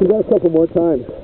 We've got a couple more times.